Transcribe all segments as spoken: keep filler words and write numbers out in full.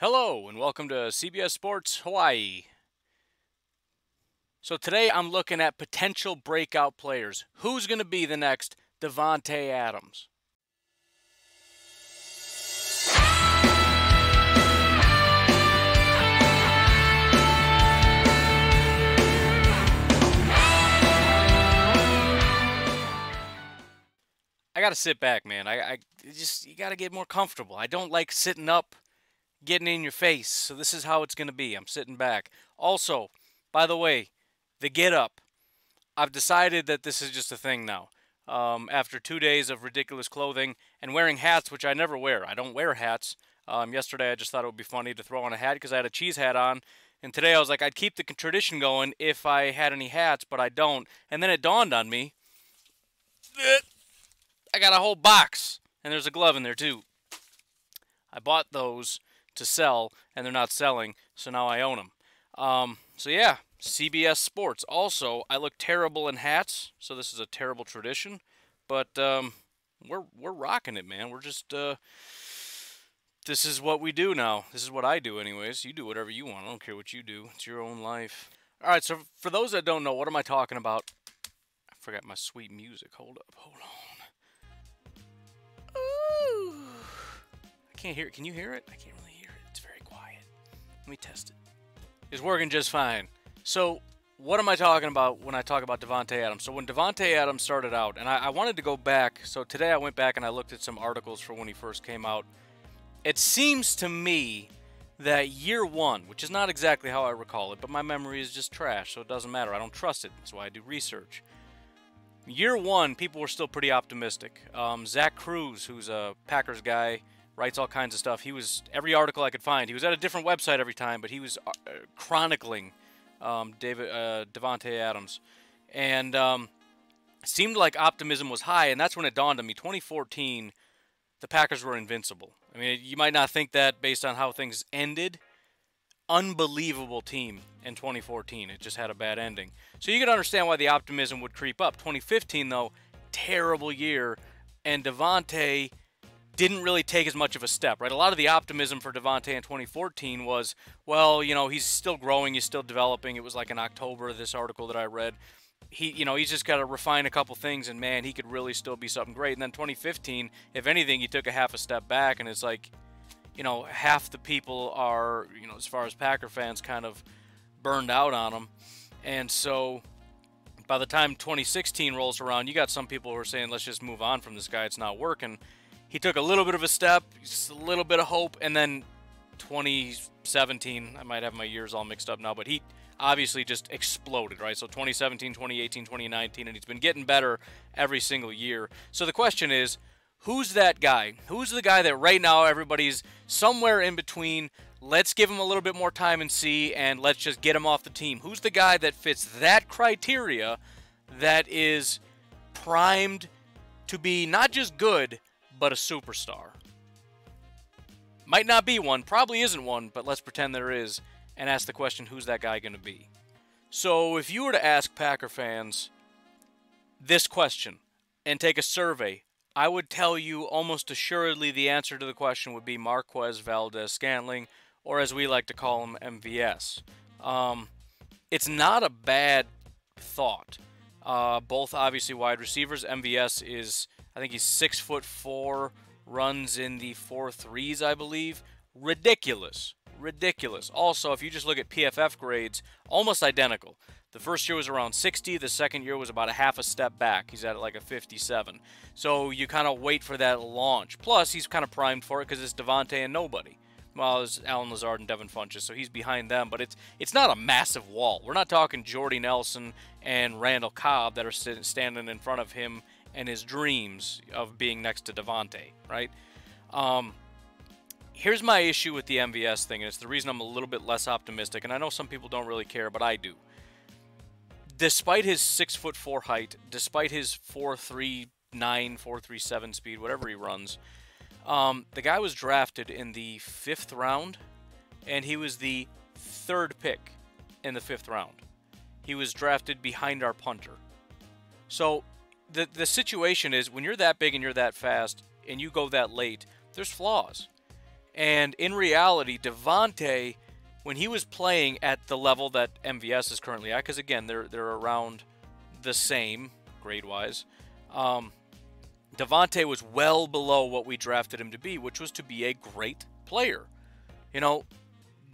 Hello, and welcome to C B S Sports Hawaii. So today I'm looking at potential breakout players. Who's going to be the next Davante Adams? I got to sit back, man. I, I just, you got to get more comfortable. I don't like sitting up, getting in your face. So this is how it's going to be. I'm sitting back. Also, by the way, the get up. I've decided that this is just a thing now. Um, after two days of ridiculous clothing and wearing hats, which I never wear. I don't wear hats. Um, yesterday I just thought it would be funny to throw on a hat because I had a cheese hat on. And today I was like, I'd keep the tradition going if I had any hats, but I don't. And then it dawned on me, I got a whole box. And there's a glove in there too. I bought those to sell, and they're not selling, so now I own them. Um, so yeah, C B S Sports. Also, I look terrible in hats, so this is a terrible tradition, but um, we're we're rocking it, man. We're just uh, this is what we do now. This is what I do, anyways. You do whatever you want. I don't care what you do. It's your own life. All right. So for those that don't know, what am I talking about? I forgot my sweet music. Hold up. Hold on. Ooh. I can't hear it. Can you hear it? I can't really. Let me test it. It's working just fine. So what am I talking about when I talk about Davante Adams? So when Davante Adams started out, and I, I wanted to go back. So today I went back and I looked at some articles for when he first came out. It seems to me that year one, which is not exactly how I recall it, but my memory is just trash, so it doesn't matter. I don't trust it. That's why I do research. Year one, people were still pretty optimistic. Um, Zach Cruz, who's a Packers guy, writes all kinds of stuff. He was, every article I could find, he was at a different website every time, but he was uh, chronicling um, David, uh, Davante Adams. And um, seemed like optimism was high, and that's when it dawned on me. twenty fourteen, the Packers were invincible. I mean, you might not think that based on how things ended. Unbelievable team in twenty fourteen. It just had a bad ending. So you can understand why the optimism would creep up. twenty fifteen, though, terrible year, and Davante didn't really take as much of a step, right? A lot of the optimism for Davante in twenty fourteen was, well, you know, he's still growing, he's still developing. It was like in October, this article that I read. He, you know, he's just got to refine a couple things, and man, he could really still be something great. And then twenty fifteen, if anything, he took a half a step back, and it's like, you know, half the people are, you know, as far as Packer fans, kind of burned out on him. And so by the time twenty sixteen rolls around, you got some people who are saying, let's just move on from this guy, it's not working. He took a little bit of a step, just a little bit of hope, and then twenty seventeen, I might have my years all mixed up now, but he obviously just exploded, right? So twenty seventeen, twenty eighteen, twenty nineteen, and he's been getting better every single year. So the question is, who's that guy? Who's the guy that right now everybody's somewhere in between, let's give him a little bit more time and see, and let's just get him off the team? Who's the guy that fits that criteria that is primed to be not just good, but a superstar? Might not be one, probably isn't one, but let's pretend there is and ask the question, who's that guy going to be? So if you were to ask Packer fans this question and take a survey, I would tell you almost assuredly the answer to the question would be Marquez Valdez-Scantling, or as we like to call him, M V S. Um, it's not a bad thought. Uh, both obviously wide receivers. M V S is, I think he's six foot four, runs in the four threes, I believe. Ridiculous, ridiculous. Also, if you just look at P F F grades, almost identical. The first year was around sixty. The second year was about a half a step back. He's at like a fifty-seven. So you kind of wait for that launch. Plus, he's kind of primed for it because it's Davante and nobody. Well, it's Alan Lazard and Devin Funchess, so he's behind them. But it's it's not a massive wall. We're not talking Jordy Nelson and Randall Cobb that are sit, standing in front of him and his dreams of being next to Davante, right? Um, here's my issue with the M V S thing, and it's the reason I'm a little bit less optimistic, and I know some people don't really care, but I do. Despite his six foot four height, despite his four three nine, four three seven speed, whatever he runs, um, the guy was drafted in the fifth round, and he was the third pick in the fifth round. He was drafted behind our punter. So The, the situation is, when you're that big and you're that fast and you go that late, there's flaws. And in reality, Davante, when he was playing at the level that M V S is currently at, because again, they're they're around the same grade-wise, um, Davante was well below what we drafted him to be, which was to be a great player. You know,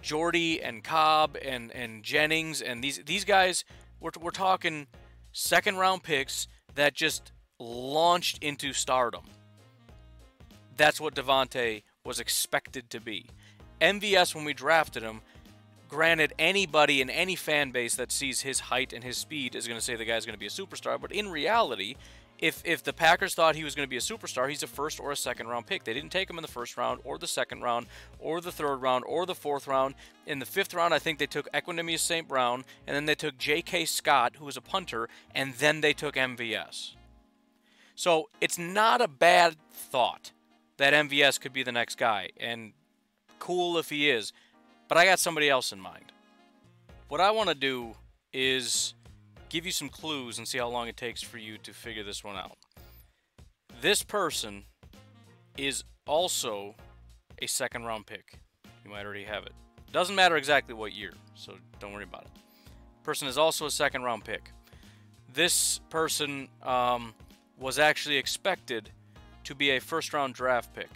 Jordy and Cobb and and Jennings and these these guys, we're we're talking second-round picks that just launched into stardom. That's what Davante was expected to be. M V S, when we drafted him, granted, anybody in any fan base that sees his height and his speed is going to say the guy's going to be a superstar, but in reality, if if the Packers thought he was going to be a superstar, he's a first or a second round pick. They didn't take him in the first round or the second round or the third round or the fourth round. In the fifth round, I think they took Equanimeous Saint Brown, and then they took J K Scott, who was a punter, and then they took M V S. So it's not a bad thought that M V S could be the next guy, and cool if he is, but I got somebody else in mind. What I want to do is give you some clues and see how long it takes for you to figure this one out. This person is also a second round pick. You might already have it. Doesn't matter exactly what year, so don't worry about it. Person is also a second round pick. This person um, was actually expected to be a first-round draft pick.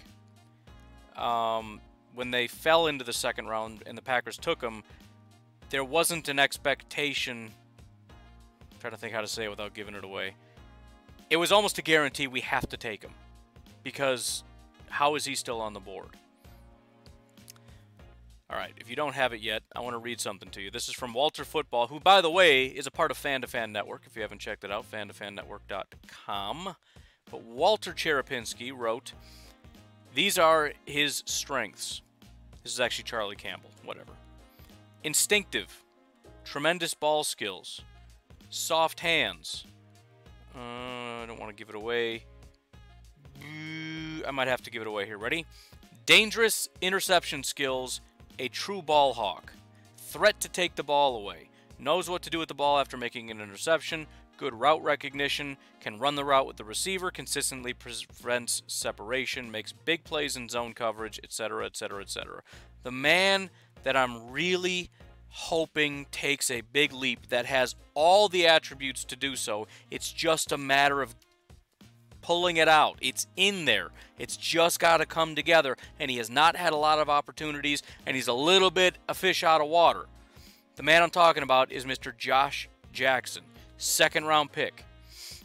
Um, when they fell into the second round and the Packers took him, there wasn't an expectation. I'm trying to think how to say it without giving it away. It was almost a guarantee we have to take him, because how is he still on the board? All right, if you don't have it yet, I want to read something to you. This is from Walter Football, who, by the way, is a part of Fan to Fan Network. If you haven't checked it out, fan to fan network dot com. But Walter Cherepinski wrote, these are his strengths. This is actually Charlie Campbell, whatever. Instinctive, tremendous ball skills, soft hands. Uh, I don't want to give it away. I might have to give it away here. Ready? Dangerous interception skills, a true ball hawk, threat to take the ball away, knows what to do with the ball after making an interception, good route recognition, can run the route with the receiver, consistently prevents separation, makes big plays in zone coverage, et cetera, et cetera, et cetera. The man that I'm really hoping takes a big leap, that has all the attributes to do so, it's just a matter of pulling it out. It's in there. It's just got to come together, and he has not had a lot of opportunities, and he's a little bit a fish out of water. The man I'm talking about is Mister Josh Jackson. Second round pick.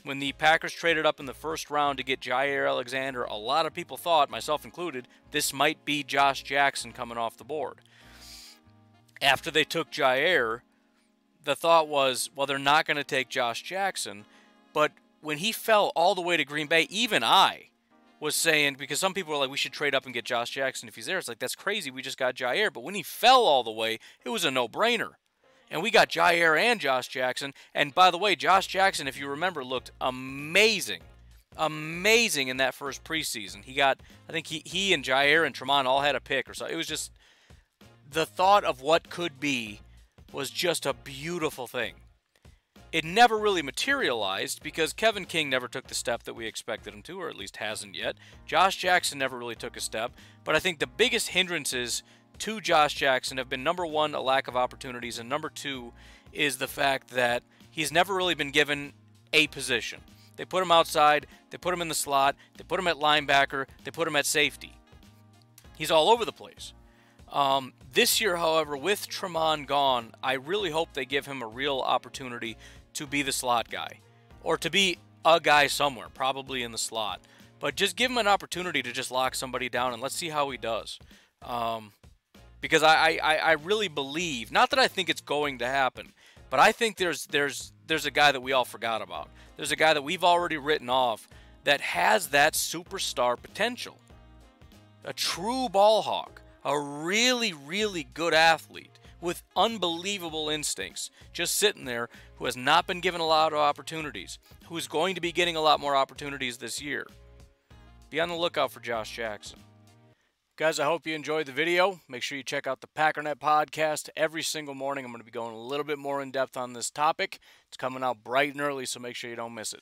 When the Packers traded up in the first round to get Jair Alexander, a lot of people thought, myself included, this might be Josh Jackson coming off the board. After they took Jair, the thought was, well, they're not going to take Josh Jackson. But when he fell all the way to Green Bay, even I was saying, because some people were like, we should trade up and get Josh Jackson if he's there. It's like, that's crazy. We just got Jair. But when he fell all the way, it was a no-brainer. And we got Jair and Josh Jackson. And by the way, Josh Jackson, if you remember, looked amazing. Amazing in that first preseason. He got, I think he, he and Jair and Tremont all had a pick or so. It was just, the thought of what could be was just a beautiful thing. It never really materialized because Kevin King never took the step that we expected him to, or at least hasn't yet. Josh Jackson never really took a step. But I think the biggest hindrances to Josh Jackson have been, number one, a lack of opportunities, and number two is the fact that he's never really been given a position. They put him outside, they put him in the slot, they put him at linebacker, they put him at safety. He's all over the place. Um, this year, however, with Tremont gone, I really hope they give him a real opportunity to be the slot guy, or to be a guy somewhere, probably in the slot. But just give him an opportunity to just lock somebody down, and let's see how he does. Um... Because I, I, I really believe, not that I think it's going to happen, but I think there's there's there's a guy that we all forgot about. There's a guy that we've already written off that has that superstar potential. A true ball hawk, a really, really good athlete with unbelievable instincts, just sitting there, who has not been given a lot of opportunities, who is going to be getting a lot more opportunities this year. Be on the lookout for Josh Jackson. Guys, I hope you enjoyed the video. Make sure you check out the Packernet podcast every single morning. I'm going to be going a little bit more in depth on this topic. It's coming out bright and early, so make sure you don't miss it.